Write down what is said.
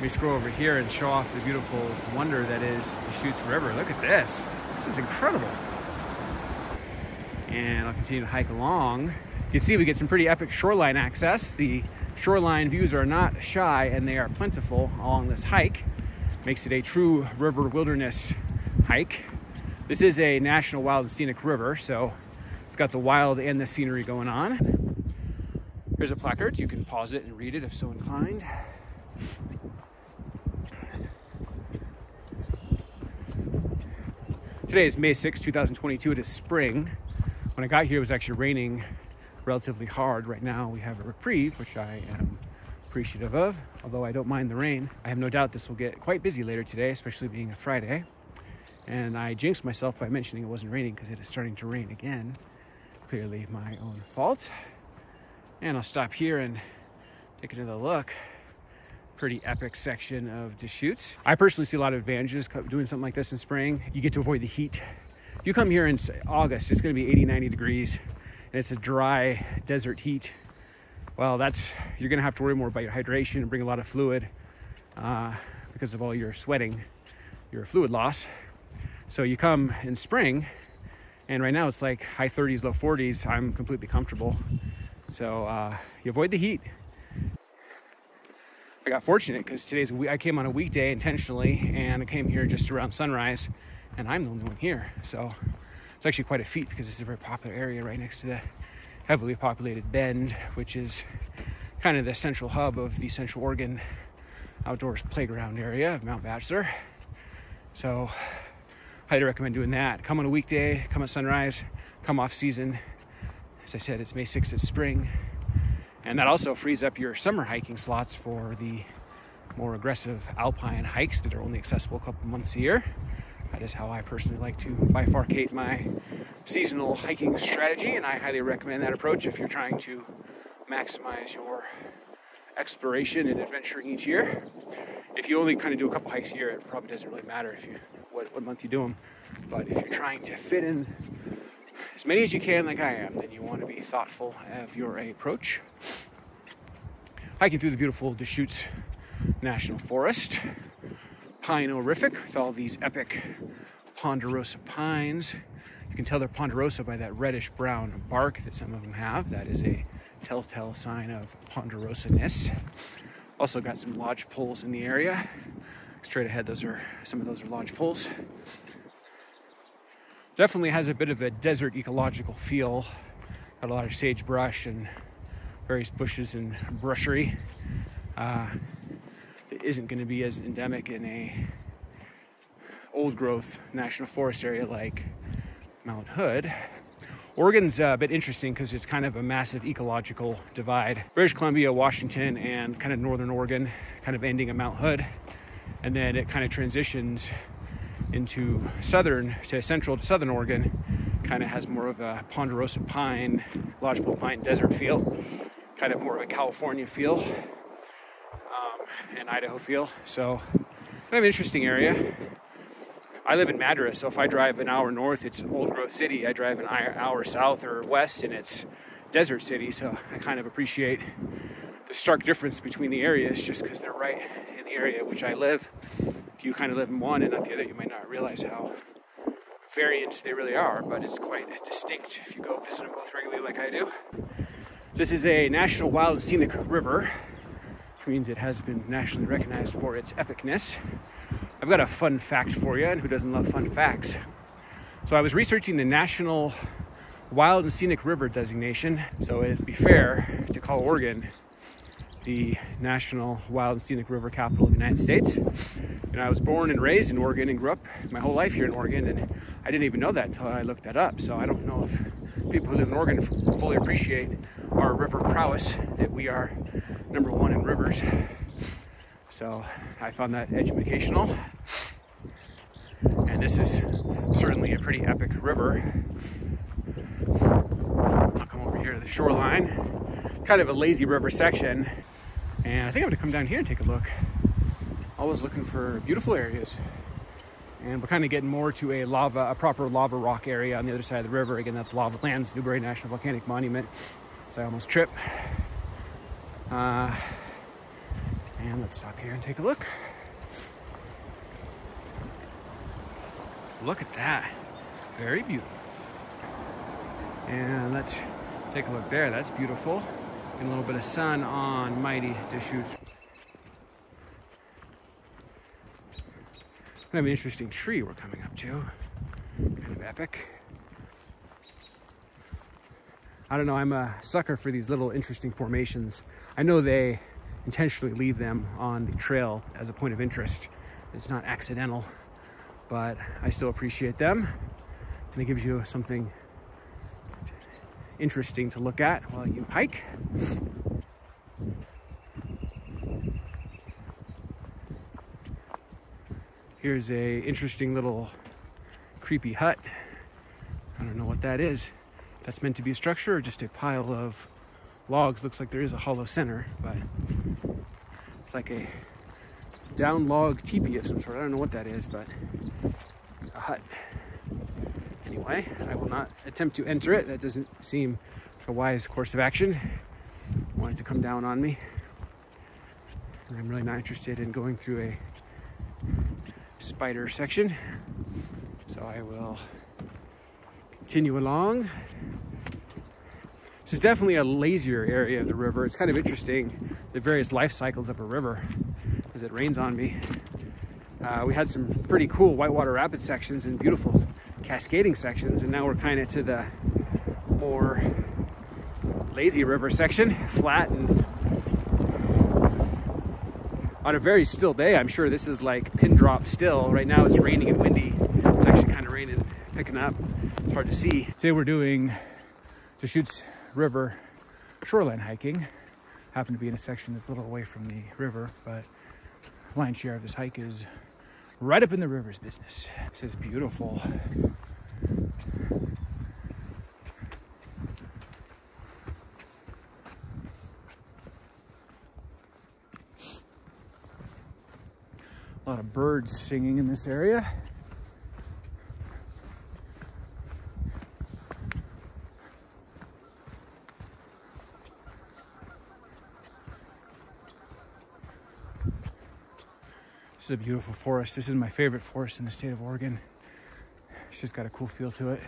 Let me scroll over here and show off the beautiful wonder that is Deschutes River. Look at this. This is incredible. And I'll continue to hike along. You can see we get some pretty epic shoreline access. The shoreline views are not shy, and they are plentiful along this hike. Makes it a true river wilderness hike. This is a national wild and scenic river, so it's got the wild and the scenery going on. Here's a placard. You can pause it and read it if so inclined. Today is May 6, 2022. It is spring. When I got here, it was actually raining relatively hard. Right now, we have a reprieve, which I am appreciative of, although I don't mind the rain. I have no doubt this will get quite busy later today, especially being a Friday. And I jinxed myself by mentioning it wasn't raining because it is starting to rain again. Clearly my own fault. And I'll stop here and take another look. Pretty epic section of Deschutes. I personally see a lot of advantages doing something like this in spring. You get to avoid the heat. If you come here in August, it's gonna be 80, 90 degrees, and it's a dry desert heat. Well, you're gonna have to worry more about your hydration and bring a lot of fluid because of all your sweating, your fluid loss. So you come in spring, and right now it's like high 30s, low 40s. I'm completely comfortable. So you avoid the heat. I got fortunate because I came on a weekday intentionally, and I came here just around sunrise, and I'm the only one here. So it's actually quite a feat because it's a very popular area right next to the heavily populated Bend, which is kind of the central hub of the Central Oregon outdoors playground area of Mount Bachelor. So I highly recommend doing that. Come on a weekday, come at sunrise, come off season. As I said, it's May 6th, it's spring. And that also frees up your summer hiking slots for the more aggressive alpine hikes that are only accessible a couple months a year. That is how I personally like to bifurcate my seasonal hiking strategy, and I highly recommend that approach if you're trying to maximize your exploration and adventuring each year. If you only kind of do a couple hikes a year, it probably doesn't really matter if what month you do them. But if you're trying to fit in as many as you can, like I am, then you want to be thoughtful of your approach. Hiking through the beautiful Deschutes National Forest, pinorific, with all these epic ponderosa pines. You can tell they're ponderosa by that reddish-brown bark that some of them have. That is a telltale sign of ponderosa-ness. Also got some lodge poles in the area. Straight ahead, some of those are lodge poles. Definitely has a bit of a desert ecological feel. Got a lot of sagebrush and various bushes and brushery. That isn't going to be as endemic in a old growth national forest area like Mount Hood. Oregon's a bit interesting because it's kind of a massive ecological divide. British Columbia, Washington, and kind of northern Oregon, kind of ending at Mount Hood, and then it kind of transitions into central to southern Oregon. Kind of has more of a ponderosa pine, lodgepole pine desert feel, kind of more of a California feel, and Idaho feel. So kind of an interesting area. I live in Madras, so if I drive an hour north, it's an old growth city. I drive an hour south or west, and it's desert city. So I kind of appreciate the stark difference between the areas just because they're right in the area in which I live. If you kind of live in one and not the other, you might not realize how variant they really are, but it's quite distinct if you go visit them both regularly like I do. This is a national wild and scenic river, which means it has been nationally recognized for its epicness. I've got a fun fact for you, and who doesn't love fun facts? So I was researching the National Wild and Scenic River designation, so it'd be fair to call Oregon the National Wild and Scenic River Capital of the United States. And I was born and raised in Oregon and grew up my whole life here in Oregon, and I didn't even know that until I looked that up. So I don't know if people who live in Oregon fully appreciate our river prowess, that we are number one in rivers. So I found that educational. And this is certainly a pretty epic river. I'll come over here to the shoreline. Kind of a lazy river section. And I think I'm gonna come down here and take a look. Always looking for beautiful areas. And we're kind of getting more to a proper lava rock area on the other side of the river. Again, that's Lava Lands, Newberry National Volcanic Monument. So I almost trip. And let's stop here and take a look. Look at that. Very beautiful. And let's take a look there. That's beautiful. And a little bit of sun on mighty Deschutes. We have an interesting tree we're coming up to. Kind of epic. I don't know, I'm a sucker for these little interesting formations. I know they intentionally leave them on the trail as a point of interest. It's not accidental, but I still appreciate them. And it gives you something interesting to look at while you hike. Here's a interesting little creepy hut. I don't know what that is. If that's meant to be a structure or just a pile of logs. Looks like there is a hollow center, but it's like a down log teepee of some sort. I don't know what that is, but a hut. Anyway, I will not attempt to enter it. That doesn't seem like a wise course of action. It wanted to come down on me. And I'm really not interested in going through a spider section, so I will continue along. This is definitely a lazier area of the river. It's kind of interesting, the various life cycles of a river as it rains on me. We had some pretty cool whitewater rapid sections and beautiful cascading sections, and now we're kind of to the more lazy river section, flat, and on a very still day. I'm sure this is like pin drop still. Right now it's raining and windy. It's actually kind of raining, picking up. It's hard to see. Today we're doing Deschutes River shoreline hiking. Happen to be in a section that's a little away from the river, but lion's share of this hike is right up in the river's business. This is beautiful. A lot of birds singing in this area. This is a beautiful forest. This is my favorite forest in the state of Oregon. It's just got a cool feel to it.